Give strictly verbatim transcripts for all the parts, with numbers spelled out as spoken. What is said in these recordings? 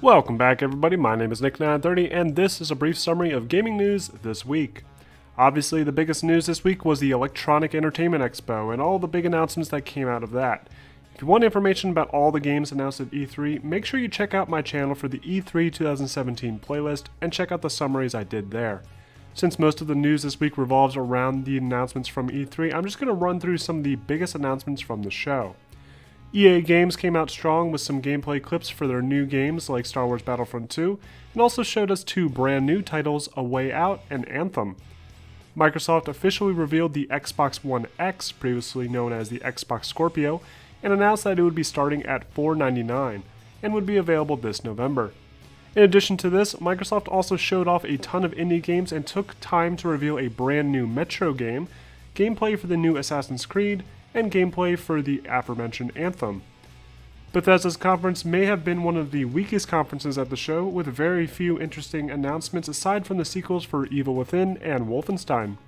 Welcome back everybody, my name is Nick nine thirty and this is a brief summary of gaming news this week. Obviously the biggest news this week was the Electronic Entertainment Expo and all the big announcements that came out of that. If you want information about all the games announced at E three, make sure you check out my channel for the E three twenty seventeen playlist and check out the summaries I did there. Since most of the news this week revolves around the announcements from E three, I'm just going to run through some of the biggest announcements from the show. E A Games came out strong with some gameplay clips for their new games like Star Wars Battlefront two, and also showed us two brand new titles, A Way Out and Anthem. Microsoft officially revealed the Xbox One X, previously known as the Xbox Scorpio, and announced that it would be starting at four ninety-nine dollars and would be available this November. In addition to this, Microsoft also showed off a ton of indie games and took time to reveal a brand new Metro game, gameplay for the new Assassin's Creed, and gameplay for the aforementioned Anthem. Bethesda's conference may have been one of the weakest conferences at the show, with very few interesting announcements aside from the sequels for Evil Within and Wolfenstein.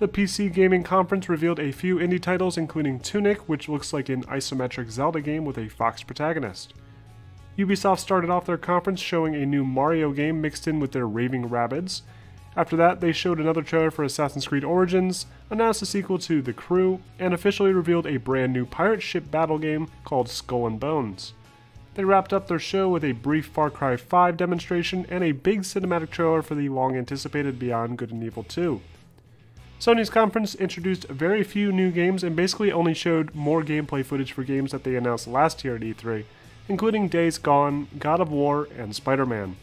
The P C Gaming Conference revealed a few indie titles including Tunic, which looks like an isometric Zelda game with a fox protagonist. Ubisoft started off their conference showing a new Mario game mixed in with their Raving Rabbids. After that, they showed another trailer for Assassin's Creed Origins, announced a sequel to The Crew, and officially revealed a brand new pirate ship battle game called Skull and Bones. They wrapped up their show with a brief Far Cry five demonstration and a big cinematic trailer for the long-anticipated Beyond Good and Evil two. Sony's conference introduced very few new games and basically only showed more gameplay footage for games that they announced last year at E three, including Days Gone, God of War, and Spider-Man.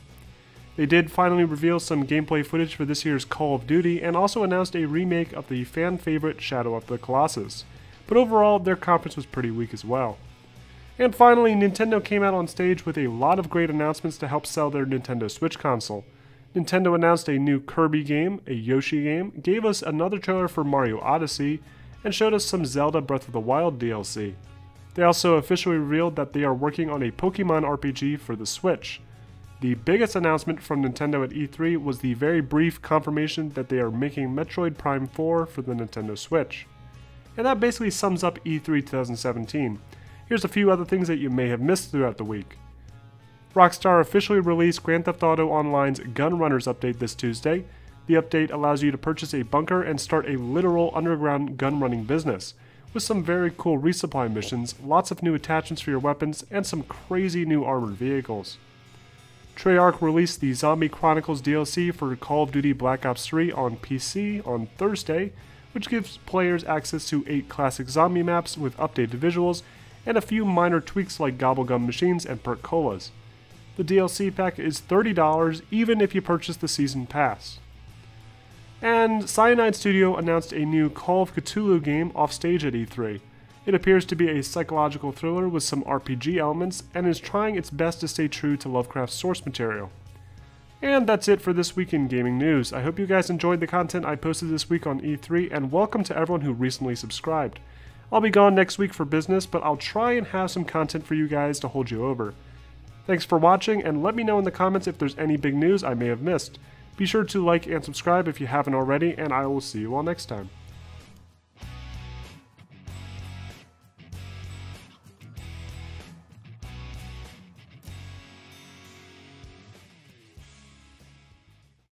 They did finally reveal some gameplay footage for this year's Call of Duty and also announced a remake of the fan favorite Shadow of the Colossus, but overall their conference was pretty weak as well. And finally, Nintendo came out on stage with a lot of great announcements to help sell their Nintendo Switch console. Nintendo announced a new Kirby game, a Yoshi game, gave us another trailer for Mario Odyssey, and showed us some Zelda Breath of the Wild D L C. They also officially revealed that they are working on a Pokemon R P G for the Switch. The biggest announcement from Nintendo at E three was the very brief confirmation that they are making Metroid Prime four for the Nintendo Switch. And that basically sums up E three twenty seventeen. Here's a few other things that you may have missed throughout the week. Rockstar officially released Grand Theft Auto Online's Gun Runners update this Tuesday. The update allows you to purchase a bunker and start a literal underground gun running business, with some very cool resupply missions, lots of new attachments for your weapons, and some crazy new armored vehicles. Treyarch released the Zombie Chronicles D L C for Call of Duty Black Ops three on P C on Thursday, which gives players access to eight classic zombie maps with updated visuals and a few minor tweaks like gobblegum machines and perk colas. The D L C pack is thirty dollars even if you purchase the Season Pass. And Cyanide Studio announced a new Call of Cthulhu game offstage at E three. It appears to be a psychological thriller with some R P G elements and is trying its best to stay true to Lovecraft's source material. And that's it for this week in gaming news. I hope you guys enjoyed the content I posted this week on E three, and welcome to everyone who recently subscribed. I'll be gone next week for business, but I'll try and have some content for you guys to hold you over. Thanks for watching, and let me know in the comments if there's any big news I may have missed. Be sure to like and subscribe if you haven't already, and I will see you all next time.